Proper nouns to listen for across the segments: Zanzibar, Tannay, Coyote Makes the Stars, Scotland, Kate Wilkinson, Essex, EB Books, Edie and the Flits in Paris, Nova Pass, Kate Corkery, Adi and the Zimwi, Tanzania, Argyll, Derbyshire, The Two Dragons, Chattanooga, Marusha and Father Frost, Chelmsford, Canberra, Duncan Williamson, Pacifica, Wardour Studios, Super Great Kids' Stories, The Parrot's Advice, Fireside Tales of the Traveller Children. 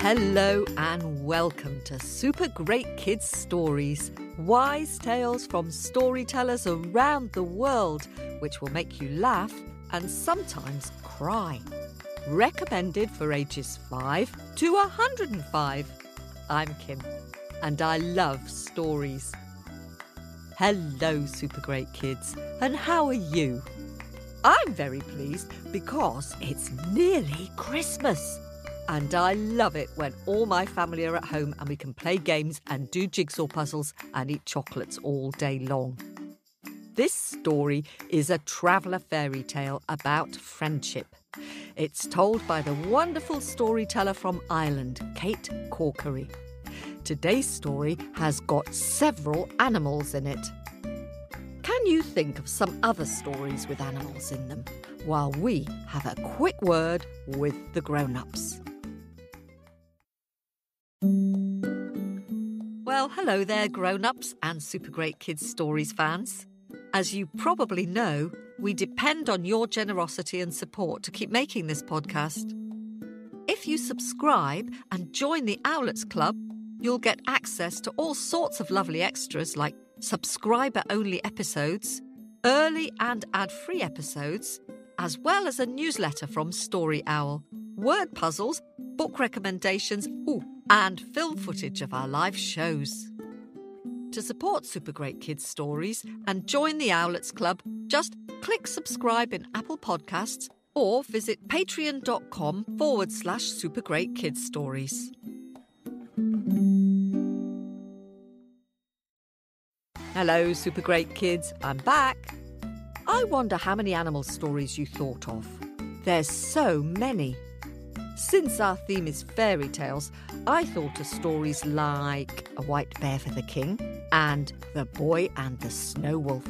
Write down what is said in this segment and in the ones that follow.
Hello and welcome to Super Great Kids Stories, wise tales from storytellers around the world, which will make you laugh and sometimes cry. Recommended for ages 5 to 105. I'm Kim, and I love stories. Hello, Super Great Kids, and how are you? I'm very pleased because it's nearly Christmas. And I love it when all my family are at home and we can play games and do jigsaw puzzles and eat chocolates all day long. This story is a traveller fairy tale about friendship. It's told by the wonderful storyteller from Ireland, Kate Corkery. Today's story has got several animals in it. Can you think of some other stories with animals in them? While we have a quick word with the grown-ups. Well, hello there, grown-ups and Super Great Kids Stories fans. As you probably know, we depend on your generosity and support to keep making this podcast. If you subscribe and join the Owlets Club, you'll get access to all sorts of lovely extras like subscriber-only episodes, early and ad-free episodes, as well as a newsletter from Story Owl, word puzzles, book recommendations, and film footage of our live shows. To support Super Great Kids Stories and join the Owlets Club, just click subscribe in Apple Podcasts or visit patreon.com/Super Great Kids Stories. Hello, Super Great Kids, I'm back. I wonder how many animal stories you thought of. There's so many. Since our theme is fairy tales, I thought of stories like A White Bear for the King and The Boy and the Snow Wolf.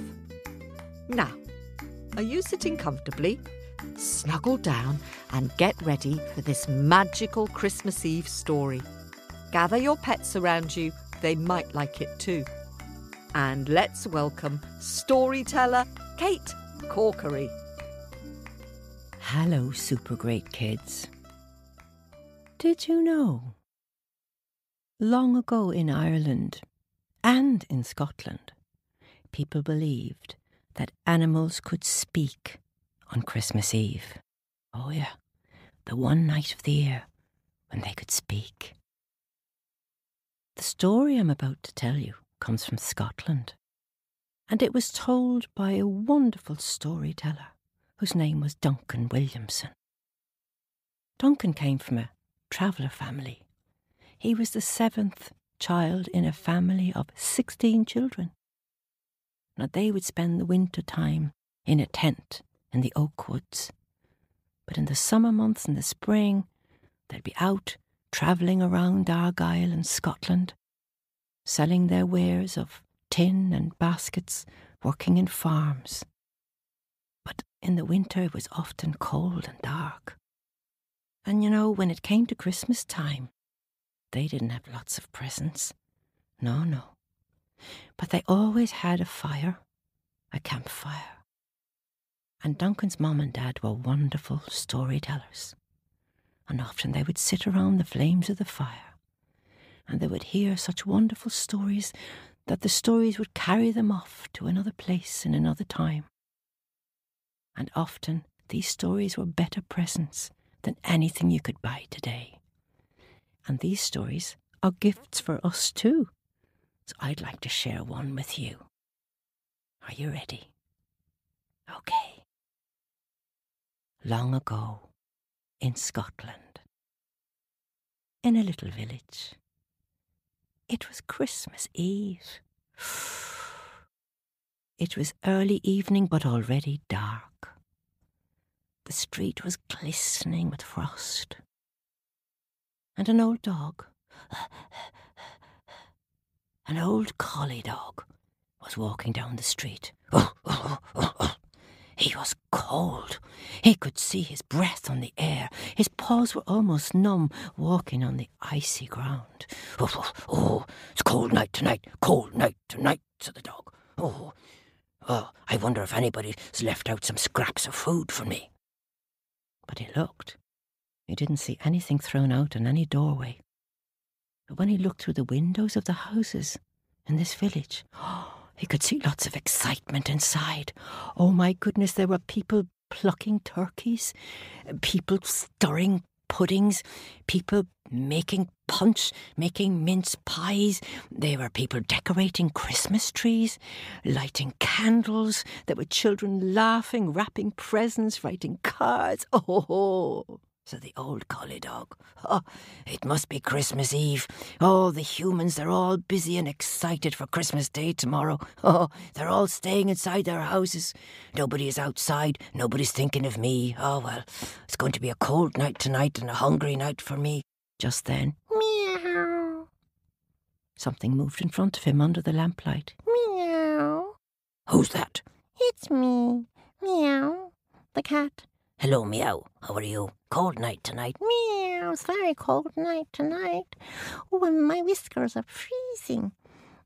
Now, are you sitting comfortably? Snuggle down and get ready for this magical Christmas Eve story. Gather your pets around you, they might like it too. And let's welcome storyteller Kate Corkery. Hello, Super Great Kids. Did you know? Long ago in Ireland and in Scotland, people believed that animals could speak on Christmas Eve. Oh yeah, the one night of the year when they could speak. The story I'm about to tell you comes from Scotland, and it was told by a wonderful storyteller whose name was Duncan Williamson. Duncan came from a traveller family. He was the 7th child in a family of 16 children. Now, they would spend the winter time in a tent in the oak woods, but in the summer months and the spring, they'd be out travelling around Argyll and Scotland, selling their wares of tin and baskets, working in farms. But in the winter it was often cold and dark. And you know, when it came to Christmas time, they didn't have lots of presents. No. But they always had a fire, a campfire. And Duncan's mum and dad were wonderful storytellers. And often they would sit around the flames of the fire, and they would hear such wonderful stories that the stories would carry them off to another place in another time. And often these stories were better presents than anything you could buy today. And these stories are gifts for us too. So I'd like to share one with you. Are you ready? Okay. Long ago, in Scotland, in a little village, it was Christmas Eve. It was early evening, but already dark. The street was glistening with frost. And an old dog, an old collie dog, was walking down the street. He was cold. He could see his breath on the air. His paws were almost numb, walking on the icy ground. Oh, it's cold night tonight, said the dog. Oh, I wonder if anybody's left out some scraps of food for me. But he looked. He didn't see anything thrown out in any doorway. But when he looked through the windows of the houses in this village, he could see lots of excitement inside. Oh my goodness, there were people plucking turkeys, people stirring puddings, people making punch, making mince pies. There were people decorating Christmas trees, lighting candles. There were children laughing, wrapping presents, writing cards. Oh, said the old collie dog. Oh, it must be Christmas Eve. Oh, the humans, they're all busy and excited for Christmas Day tomorrow. Oh, they're all staying inside their houses. Nobody is outside. Nobody's thinking of me. Oh, well, it's going to be a cold night tonight and a hungry night for me. Just then, meow. Something moved in front of him under the lamplight. Meow. Who's that? It's me. Meow. The cat. Hello, meow. How are you? Cold night tonight. Meow, it's very cold night tonight. Oh, and my whiskers are freezing.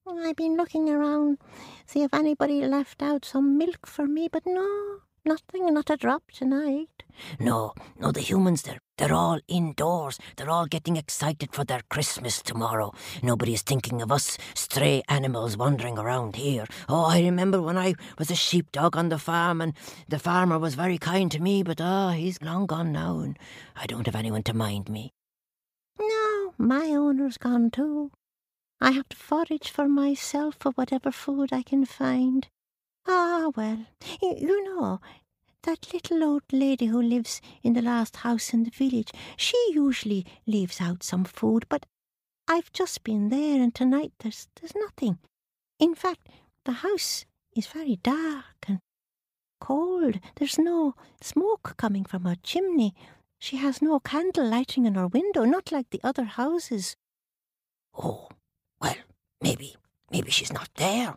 I've been looking around, see if anybody left out some milk for me, but no, nothing, not a drop tonight. No, the humans, they're all indoors. They're all getting excited for their Christmas tomorrow. Nobody is thinking of us stray animals wandering around here. Oh, I remember when I was a sheepdog on the farm, and the farmer was very kind to me, but he's long gone now, and I don't have anyone to mind me. No, my owner's gone too. I have to forage for myself for whatever food I can find. Ah, well, you know, that little old lady who lives in the last house in the village, she usually leaves out some food, but I've just been there and tonight there's nothing. In fact, the house is very dark and cold. There's no smoke coming from her chimney. She has no candle lighting in her window, not like the other houses. Oh, well, maybe she's not there,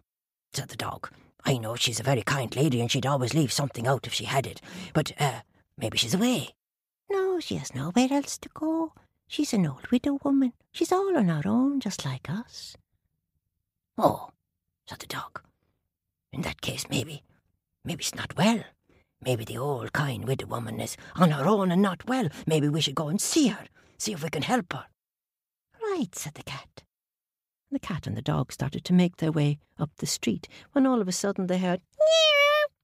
said the dog. I know she's a very kind lady and she'd always leave something out if she had it. But maybe she's away. No, she has nowhere else to go. She's an old widow woman. She's all on her own, just like us. Oh, said the dog. In that case, maybe she's not well. Maybe the old kind widow woman is on her own and not well. Maybe we should go and see her, see if we can help her. Right, said the cat. The cat and the dog started to make their way up the street when all of a sudden they heard meow,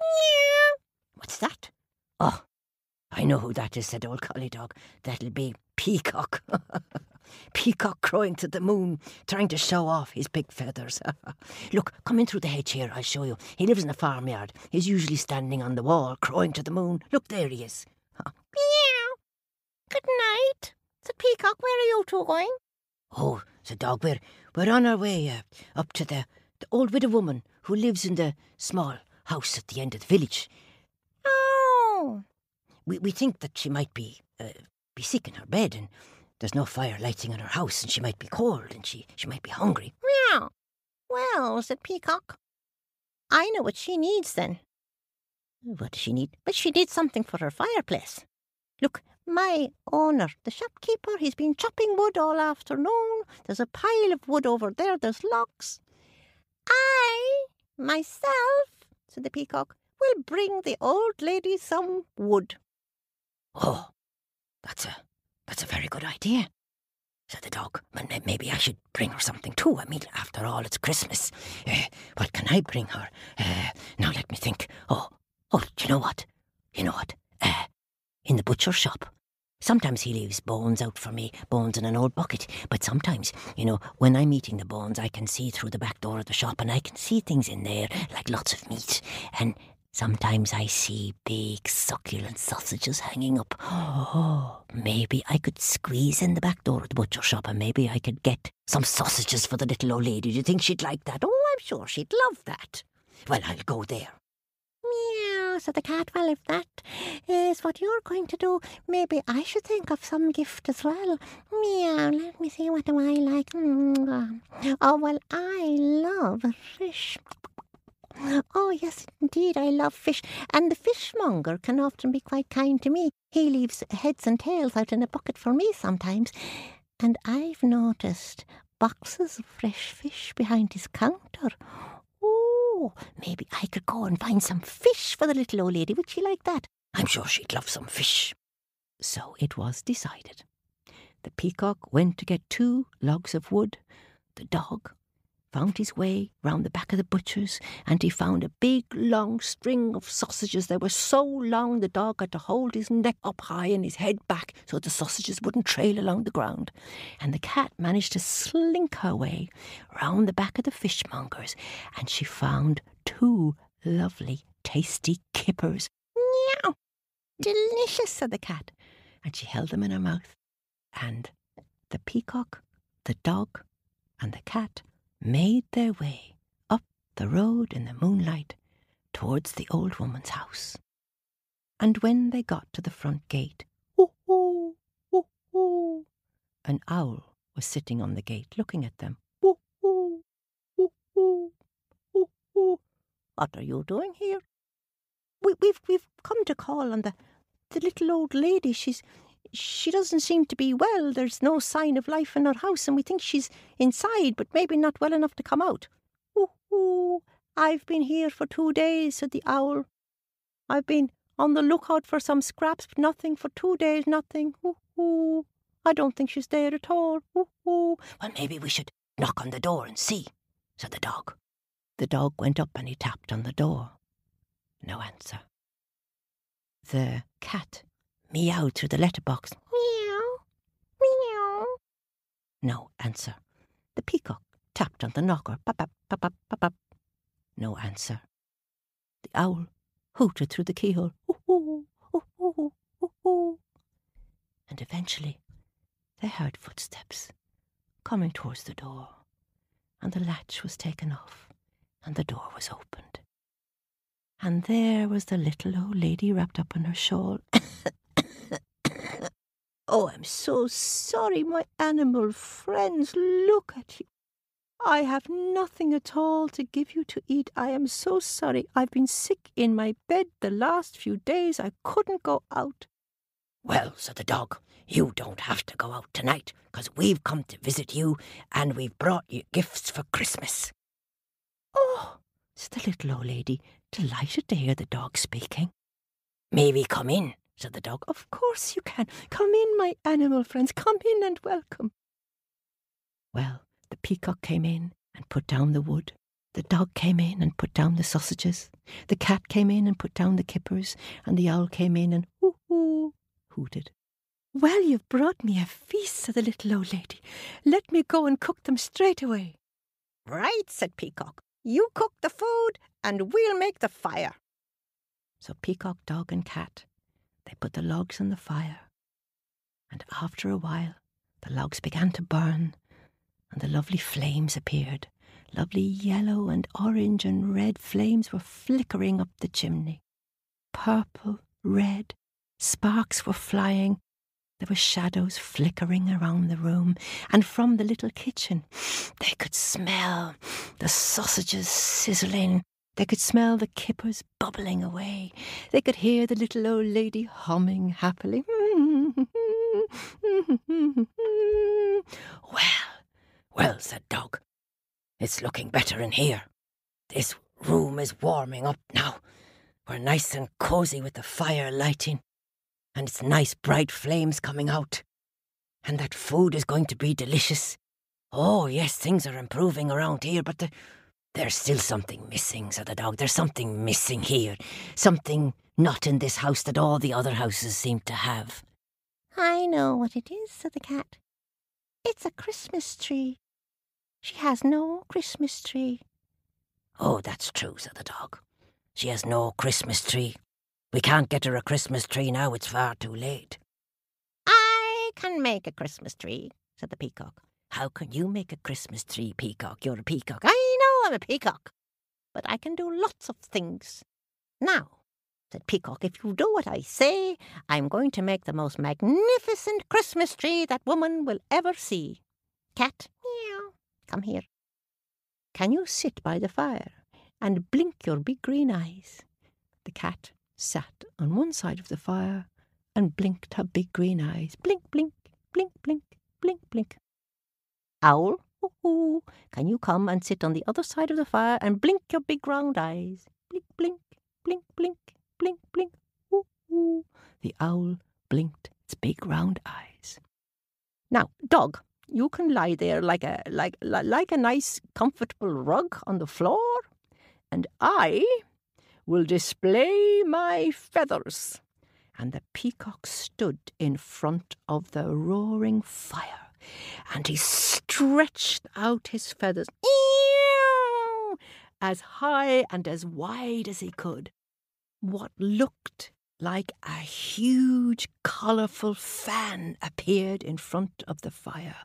meow, meow. What's that? Oh, I know who that is, said old collie dog. That'll be Peacock. Peacock crowing to the moon, trying to show off his big feathers. Look, come in through the hedge here, I'll show you. He lives in the farmyard. He's usually standing on the wall, crowing to the moon. Look, there he is. Meow. Good night. So, Peacock, where are you two going? Oh, said Dog, we're on our way up to the old widow woman who lives in the small house at the end of the village. Oh! We think that she might be sick in her bed, and there's no fire lighting in her house, and she might be cold, and she might be hungry. Meow. Well, said Peacock, I know what she needs then. What does she need? But she needs something for her fireplace. Look, my owner, the shopkeeper, he's been chopping wood all afternoon. There's a pile of wood over there. There's logs. I, myself, said the peacock, will bring the old lady some wood. Oh, that's a very good idea, said the dog. Maybe I should bring her something too. I mean, after all, it's Christmas. What can I bring her? Now let me think. Oh, do you know what? In the butcher's shop. Sometimes he leaves bones out for me, bones in an old bucket. But sometimes, you know, when I'm eating the bones, I can see through the back door of the shop and I can see things in there, like lots of meat. And sometimes I see big succulent sausages hanging up. Oh, maybe I could squeeze in the back door of the butcher's shop and maybe I could get some sausages for the little old lady. Do you think she'd like that? Oh, I'm sure she'd love that. Well, I'll go there. Said the cat, well, if that is what you're going to do, maybe I should think of some gift as well. Meow, let me see, what do I like? Oh, well, I love fish. Oh, yes, indeed, I love fish, and the fishmonger can often be quite kind to me. He leaves heads and tails out in a bucket for me sometimes, and I've noticed boxes of fresh fish behind his counter. Oh, maybe I could go and find some fish for the little old lady. Would she like that? I'm sure she'd love some fish." So it was decided. The peacock went to get 2 logs of wood. The dog found his way round the back of the butcher's, and he found a big, long string of sausages. They were so long the dog had to hold his neck up high and his head back so the sausages wouldn't trail along the ground. And the cat managed to slink her way round the back of the fishmonger's, and she found 2 lovely, tasty kippers. "Meow! Delicious," said the cat, and she held them in her mouth. And the peacock, the dog, and the cat made their way up the road in the moonlight towards the old woman's house. And when they got to the front gate, "Woo-hoo, woo-hoo," an owl was sitting on the gate looking at them. "Woo-hoo, woo-hoo, woo-hoo. What are you doing here?" We've come to call on the little old lady. She doesn't seem to be well. There's no sign of life in her house, and we think she's inside, but maybe not well enough to come out." "Woo-hoo, I've been here for 2 days," said the owl. "I've been on the lookout for some scraps, but nothing for 2 days, nothing. Woo-hoo, I don't think she's there at all. Woo-hoo." "Well, maybe we should knock on the door and see," said the dog. The dog went up and he tapped on the door. No answer. The cat meowed through the letterbox. "Meow, meow." No answer. The peacock tapped on the knocker. "Pop, pop, pop, pop." No answer. The owl hooted through the keyhole. "Hoo-hoo, hoo-hoo, hoo-hoo." And eventually they heard footsteps coming towards the door, and the latch was taken off, and the door was opened. And there was the little old lady wrapped up in her shawl. "Oh, I'm so sorry, my animal friends. Look at you. I have nothing at all to give you to eat. I am so sorry. I've been sick in my bed the last few days. I couldn't go out." "Well," said the dog, "you don't have to go out tonight, because we've come to visit you, and we've brought you gifts for Christmas." "Oh," said the little old lady, delighted to hear the dog speaking. "May we come in?" said the dog. "Of course you can. Come in, my animal friends. Come in and welcome." Well, the peacock came in and put down the wood. The dog came in and put down the sausages. The cat came in and put down the kippers. And the owl came in and hoo-hoo hooted. "Well, you've brought me a feast," said the little old lady. "Let me go and cook them straight away." "Right," said Peacock. "You cook the food and we'll make the fire." So peacock, dog and cat, they put the logs on the fire, and after a while the logs began to burn, and the lovely flames appeared. Lovely yellow and orange and red flames were flickering up the chimney. Purple, red, sparks were flying. There were shadows flickering around the room, and from the little kitchen they could smell the sausages sizzling. They could smell the kippers bubbling away. They could hear the little old lady humming happily. Well, said Dog, "it's looking better in here. This room is warming up now. We're nice and cosy with the fire lighting, and it's nice bright flames coming out. And that food is going to be delicious. Oh, yes, things are improving around here, but there's still something missing," said the dog. "There's something missing here. Something not in this house that all the other houses seem to have." "I know what it is," said the cat. "It's a Christmas tree. She has no Christmas tree." "Oh, that's true," said the dog. "She has no Christmas tree. We can't get her a Christmas tree now. It's far too late." "I can make a Christmas tree," said the peacock. "How can you make a Christmas tree, Peacock? You're a peacock." "I know I'm a peacock, but I can do lots of things." "Now," said Peacock, "if you do what I say, I'm going to make the most magnificent Christmas tree that woman will ever see. Cat, meow, come here. Can you sit by the fire and blink your big green eyes." The cat sat on one side of the fire and blinked her big green eyes. Blink, blink, blink, blink, blink, blink. "Owl, hoo-hoo, can you come and sit on the other side of the fire and blink your big round eyes? Blink, blink, blink, blink, blink, blink, hoo-hoo." The owl blinked its big round eyes. "Now, dog, you can lie there like a nice, comfortable rug on the floor, and I will display my feathers." And the peacock stood in front of the roaring fire, and he stretched out his feathers as high and as wide as he could. What looked like a huge, colourful fan appeared in front of the fire.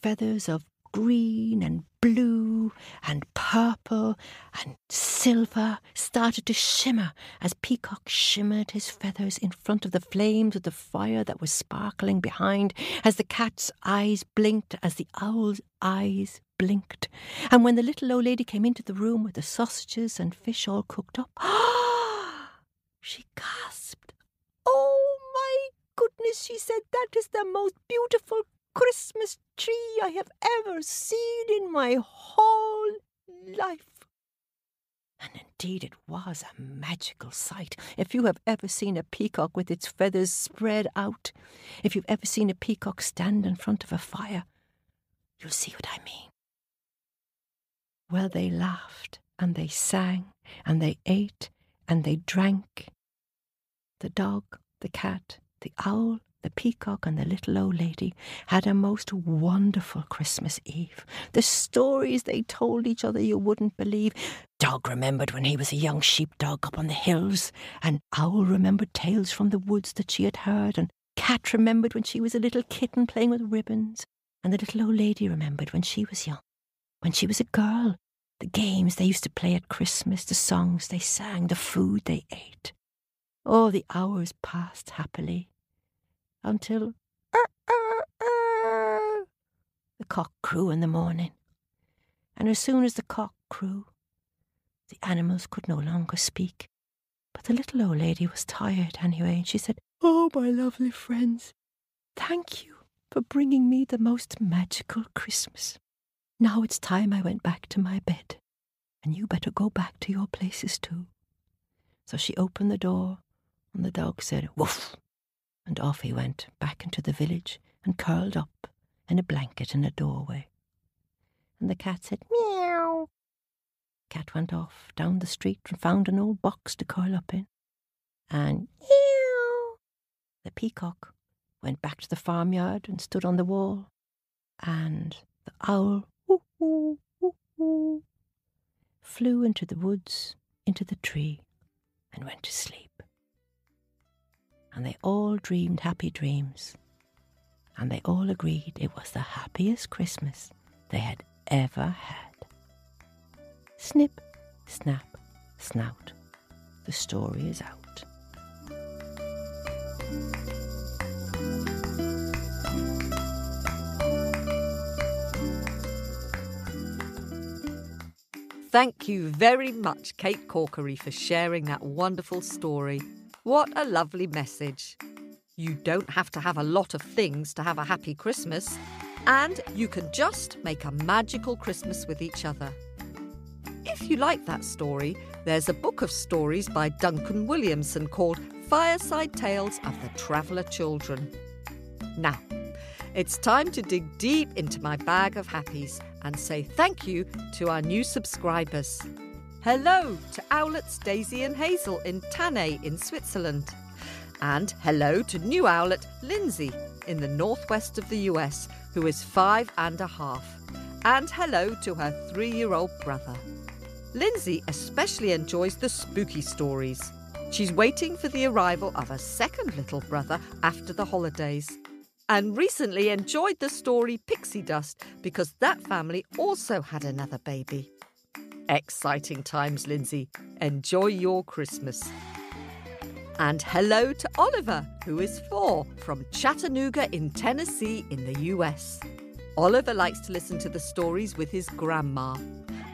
Feathers of green and blue and purple and silver started to shimmer as Peacock shimmered his feathers in front of the flames of the fire that was sparkling behind, as the cat's eyes blinked, as the owl's eyes blinked. And when the little old lady came into the room with the sausages and fish all cooked up, she gasped. "Oh, my goodness," she said, "that is the most beautiful Christmas tree I have ever seen in my whole life." And indeed it was a magical sight. If you have ever seen a peacock with its feathers spread out, if you've ever seen a peacock stand in front of a fire, you'll see what I mean. Well, they laughed, and they sang, and they ate, and they drank. The dog, the cat, the owl, the peacock and the little old lady had a most wonderful Christmas Eve. The stories they told each other you wouldn't believe. Dog remembered when he was a young sheepdog up on the hills, and Owl remembered tales from the woods that she had heard, and Cat remembered when she was a little kitten playing with ribbons, and the little old lady remembered when she was young, when she was a girl, the games they used to play at Christmas, the songs they sang, the food they ate. Oh, the hours passed happily, until the cock crew in the morning. And as soon as the cock crew, the animals could no longer speak. But the little old lady was tired anyway, and she said, "Oh, my lovely friends, thank you for bringing me the most magical Christmas. Now it's time I went back to my bed, and you better go back to your places too." So she opened the door, and the dog said, "Woof!" And off he went back into the village and curled up in a blanket in a doorway. And the cat said, "Meow." Cat went off down the street and found an old box to curl up in. And meow. The peacock went back to the farmyard and stood on the wall. And the owl, woo hoo, woo hoo, flew into the woods, into the tree, and went to sleep. And they all dreamed happy dreams, and they all agreed it was the happiest Christmas they had ever had. Snip, snap, snout, the story is out. Thank you very much, Kate Corkery, for sharing that wonderful story. What a lovely message. You don't have to have a lot of things to have a happy Christmas, and you can just make a magical Christmas with each other. If you like that story, there's a book of stories by Duncan Williamson called Fireside Tales of the Traveller Children. Now, it's time to dig deep into my bag of happies and say thank you to our new subscribers. Hello to Owlets Daisy and Hazel in Tannay in Switzerland. And hello to new owlet Lindsay in the northwest of the US, who is 5 and a half. And hello to her 3-year-old brother. Lindsay especially enjoys the spooky stories. She's waiting for the arrival of a second little brother after the holidays, and recently enjoyed the story Pixie Dust because that family also had another baby. Exciting times, Lindsay. Enjoy your Christmas. And hello to Oliver, who is 4, from Chattanooga in Tennessee in the US. Oliver likes to listen to the stories with his grandma,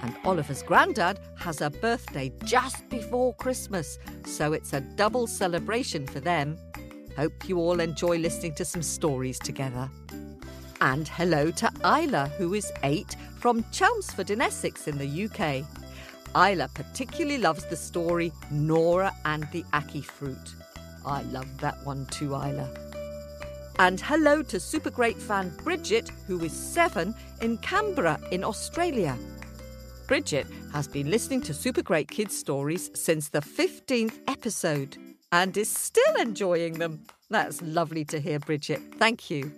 and Oliver's granddad has a birthday just before Christmas, so it's a double celebration for them. Hope you all enjoy listening to some stories together. And hello to Isla, who is 8, from Chelmsford in Essex in the UK. Isla particularly loves the story Nora and the Aki Fruit. I love that one too, Isla. And hello to super great fan Bridget, who is 7, in Canberra in Australia. Bridget has been listening to Super Great Kids Stories since the 15th episode and is still enjoying them. That's lovely to hear, Bridget. Thank you.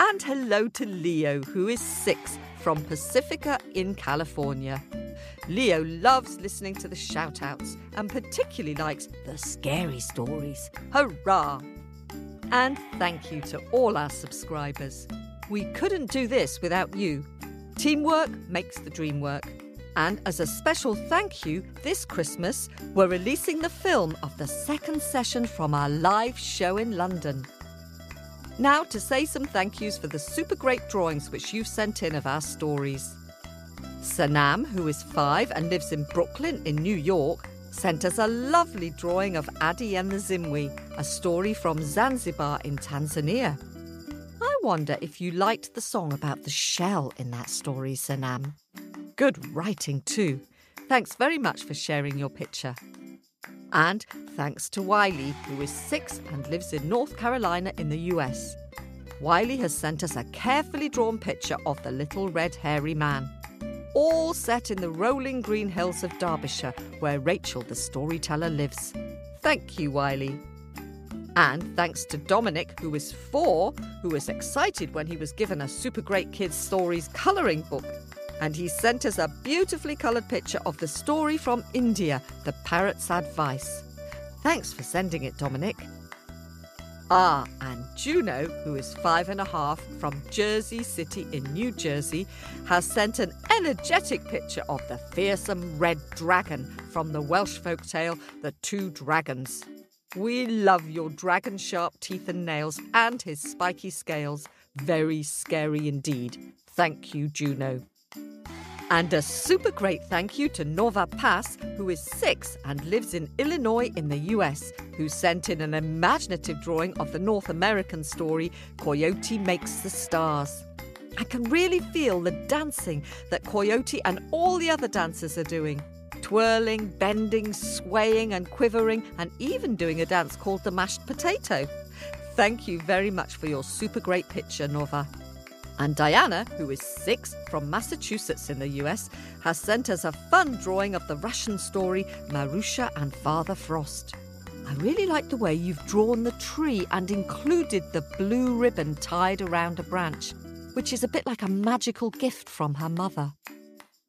And hello to Leo, who is 6, from Pacifica in California. Leo loves listening to the shout-outs and particularly likes the scary stories. Hurrah! And thank you to all our subscribers. We couldn't do this without you. Teamwork makes the dream work. And as a special thank you, this Christmas, we're releasing the film of the second session from our live show in London. Now to say some thank yous for the super great drawings which you've sent in of our stories. Sanam, who is 5 and lives in Brooklyn in New York, sent us a lovely drawing of Adi and the Zimwi, a story from Zanzibar in Tanzania. I wonder if you liked the song about the shell in that story, Sanam. Good writing too. Thanks very much for sharing your picture. And thanks to Wiley, who is 6 and lives in North Carolina in the US. Wiley has sent us a carefully drawn picture of the little red hairy man, all set in the rolling green hills of Derbyshire, where Rachel the storyteller lives. Thank you, Wiley. And thanks to Dominic, who is 4, who was excited when he was given a Super Great Kids Stories colouring book. And he sent us a beautifully coloured picture of the story from India, The Parrot's Advice. Thanks for sending it, Dominic. Ah, and Juno, who is 5.5 from Jersey City in New Jersey, has sent an energetic picture of the fearsome red dragon from the Welsh folktale The Two Dragons. We love your dragon's sharp teeth and nails and his spiky scales. Very scary indeed. Thank you, Juno. And a super great thank you to Nova Pass, who is 6 and lives in Illinois in the US, who sent in an imaginative drawing of the North American story Coyote Makes the Stars. I can really feel the dancing that Coyote and all the other dancers are doing. Twirling, bending, swaying and quivering, and even doing a dance called the mashed potato. Thank you very much for your super great picture, Nova. And Diana, who is 6 from Massachusetts in the US, has sent us a fun drawing of the Russian story Marusha and Father Frost. I really like the way you've drawn the tree and included the blue ribbon tied around a branch, which is a bit like a magical gift from her mother.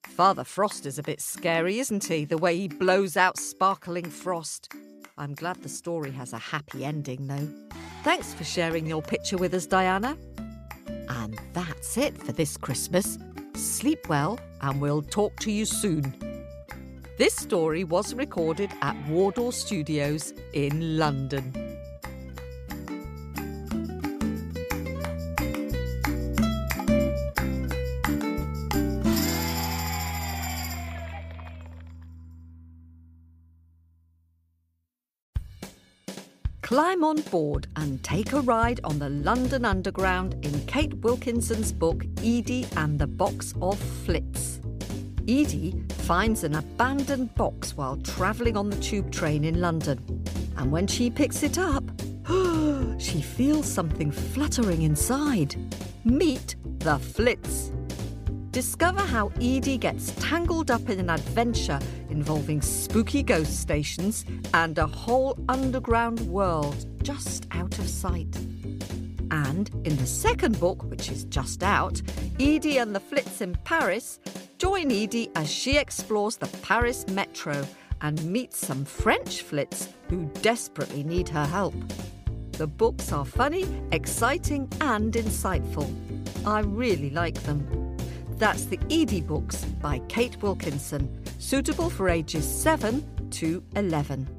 Father Frost is a bit scary, isn't he? The way he blows out sparkling frost. I'm glad the story has a happy ending, though. Thanks for sharing your picture with us, Diana. And that's it for this Christmas. Sleep well and we'll talk to you soon. This story was recorded at Wardour Studios in London. Climb on board and take a ride on the London Underground in Kate Wilkinson's book Edie and the Box of Flits. Edie finds an abandoned box while travelling on the tube train in London. And when she picks it up, she feels something fluttering inside. Meet the Flits. Discover how Edie gets tangled up in an adventure involving spooky ghost stations and a whole underground world just out of sight. And in the second book, which is just out, Edie and the Flits in Paris, join Edie as she explores the Paris metro and meets some French flits who desperately need her help. The books are funny, exciting and insightful. I really like them. That's the EB Books by Kate Wilkinson, suitable for ages 7 to 11.